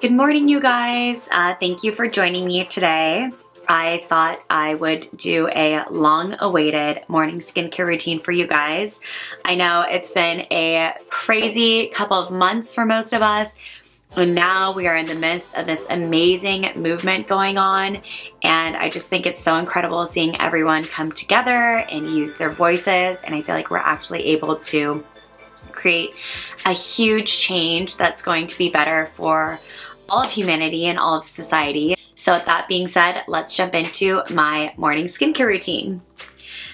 Good morning, you guys. Thank you for joining me today. I thought I would do a long-awaited morning skincare routine for you guys. I know it's been a crazy couple of months for most of us, and now we are in the midst of this amazing movement going on, and I just think it's so incredible seeing everyone come together and use their voices, and I feel like we're actually able to create a huge change that's going to be better for all of humanity and all of society. So with that being said, let's jump into my morning skincare routine.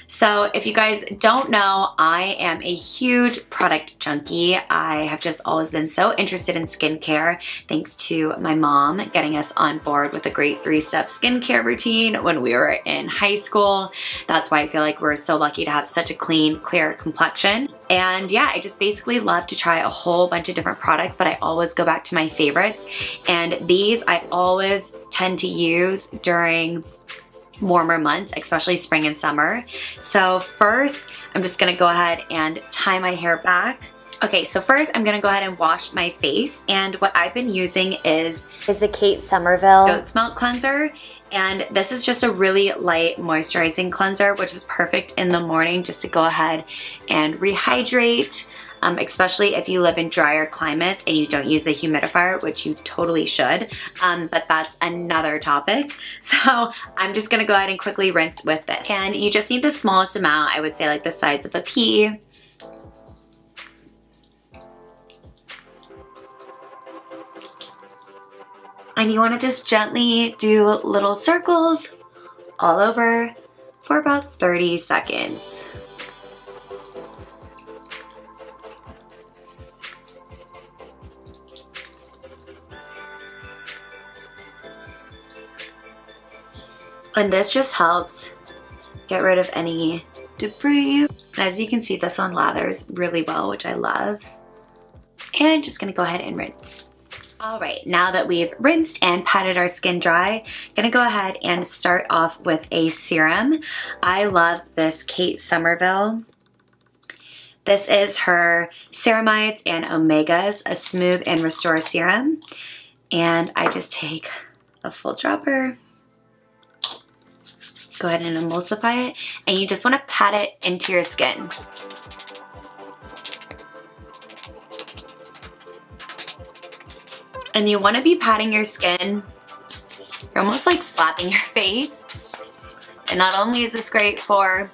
So if you guys don't know, I am a huge product junkie. I have just always been so interested in skincare, thanks to my mom getting us on board with a great 3-step skincare routine when we were in high school. That's why I feel like we're so lucky to have such a clean, clear complexion. And yeah, I just basically love to try a whole bunch of different products, but I always go back to my favorites. And these I always tend to use during warmer months, especially spring and summer. So first, I'm just gonna go ahead and tie my hair back. Okay, so first I'm gonna go ahead and wash my face, and what I've been using is the Kate Somerville Goat's Milk Cleanser, and this is just a really light moisturizing cleanser, which is perfect in the morning just to go ahead and rehydrate, especially if you live in drier climates and you don't use a humidifier, which you totally should, but that's another topic. So I'm just gonna go ahead and quickly rinse with this. And you just need the smallest amount, I would say like the size of a pea. And you wanna just gently do little circles all over for about 30 seconds. And this just helps get rid of any debris. As you can see, this one lathers really well, which I love. And just gonna go ahead and rinse. All right, now that we've rinsed and patted our skin dry, I'm gonna go ahead and start off with a serum. I love this Kate Somerville. This is her Ceramides and Omegas, a smooth and restore serum. And I just take a full dropper. Go ahead and emulsify it, and you just want to pat it into your skin. And you want to be patting your skin, you're almost like slapping your face. And not only is this great for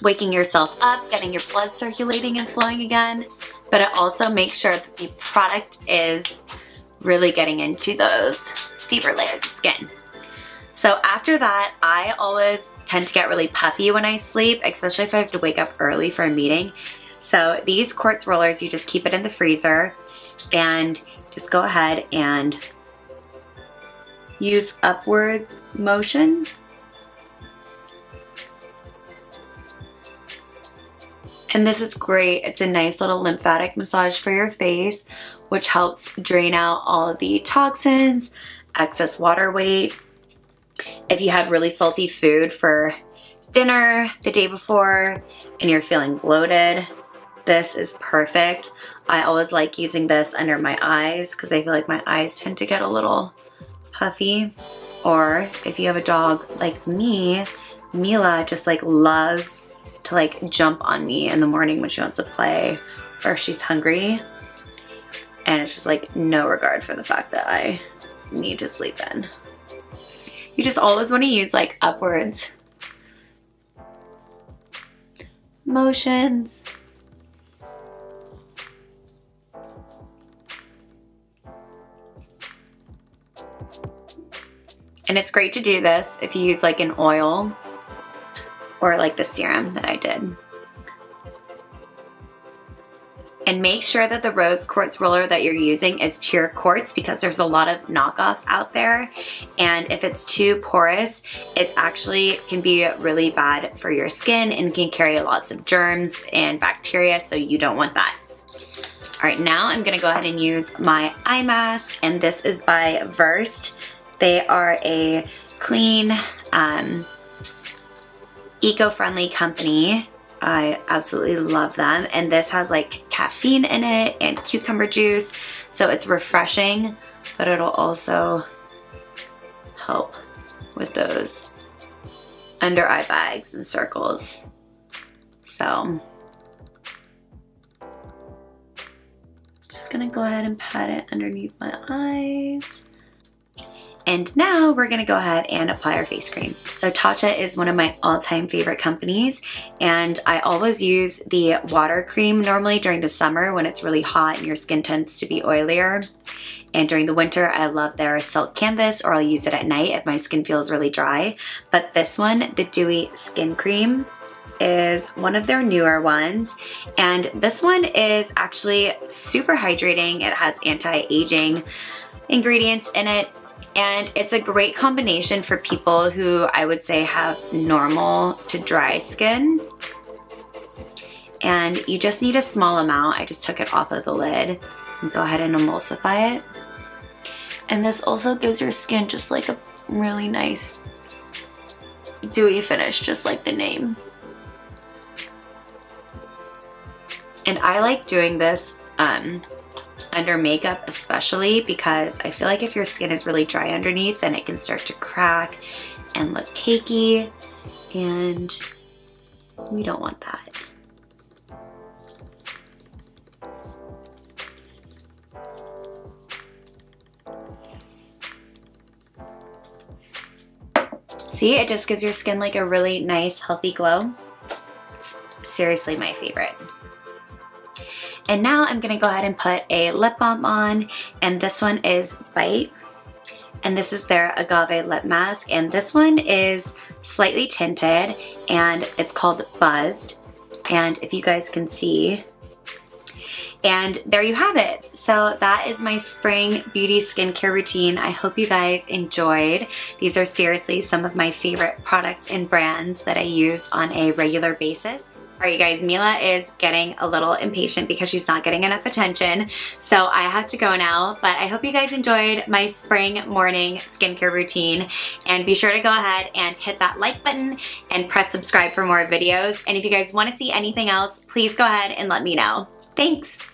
waking yourself up, getting your blood circulating and flowing again, but it also makes sure that the product is really getting into those deeper layers of skin. So after that, I always tend to get really puffy when I sleep, especially if I have to wake up early for a meeting. So these quartz rollers, you just keep it in the freezer and just go ahead and use upward motion. And this is great. It's a nice little lymphatic massage for your face, which helps drain out all of the toxins, excess water weight. If you had really salty food for dinner the day before and you're feeling bloated, this is perfect. I always like using this under my eyes because I feel like my eyes tend to get a little puffy. Or if you have a dog like me, Mila just like loves to like jump on me in the morning when she wants to play or she's hungry. And it's just like no regard for the fact that I need to sleep in. You just always want to use like upwards motions. And it's great to do this if you use like an oil or like the serum that I did. And make sure that the rose quartz roller that you're using is pure quartz, because there's a lot of knockoffs out there. And if it's too porous, it actually can be really bad for your skin and can carry lots of germs and bacteria, so you don't want that. All right, now I'm gonna go ahead and use my eye mask, and this is by Versed. They are a clean, eco-friendly company. I absolutely love them, and this has like caffeine in it and cucumber juice, So it's refreshing, but it'll also help with those under eye bags and circles. So just gonna go ahead and pat it underneath my eyes. And now we're gonna go ahead and apply our face cream. So Tatcha is one of my all-time favorite companies, and I always use the water cream normally during the summer when it's really hot and your skin tends to be oilier. And during the winter, I love their silk canvas, or I'll use it at night if my skin feels really dry. But this one, the Dewy Skin Cream, is one of their newer ones, and this one is actually super hydrating. It has anti-aging ingredients in it, and it's a great combination for people who I would say have normal to dry skin. And you just need a small amount. I just took it off of the lid and go ahead and emulsify it. And this also gives your skin just like a really nice dewy finish, just like the name. And I like doing this under makeup especially, because I feel like if your skin is really dry underneath, then it can start to crack and look cakey, and we don't want that. See, it just gives your skin like a really nice, healthy glow. It's seriously my favorite. And now I'm gonna go ahead and put a lip balm on, and this one is Bite. And this is their Agave Lip Mask, and this one is slightly tinted, and it's called Buzzed. And if you guys can see, and there you have it. So that is my spring beauty skincare routine. I hope you guys enjoyed. These are seriously some of my favorite products and brands that I use on a regular basis. All right, you guys, Mila is getting a little impatient because she's not getting enough attention, so I have to go now. But I hope you guys enjoyed my spring morning skincare routine, and be sure to go ahead and hit that like button and press subscribe for more videos. And if you guys want to see anything else, please go ahead and let me know. Thanks!